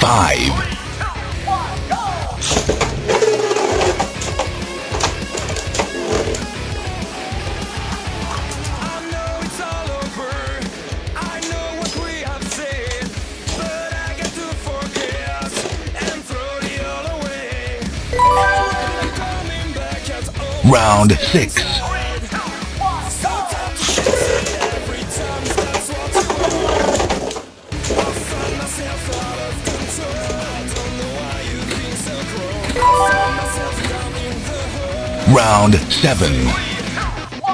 5. 3, 2, 1, go! Round 6. 7. 3, 2, 1, go!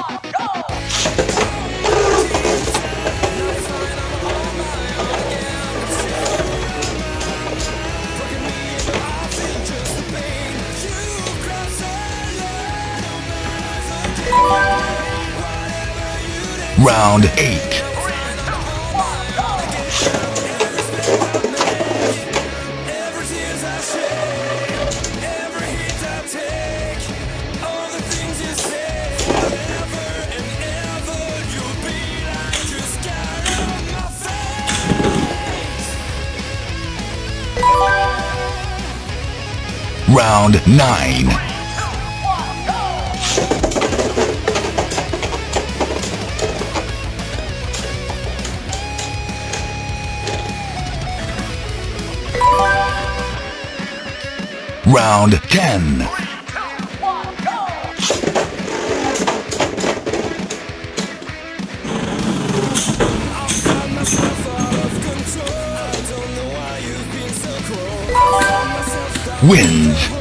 Round 8. 9. 3, 2, 1, go! Round 10. 3, 2, 1, go! Wins.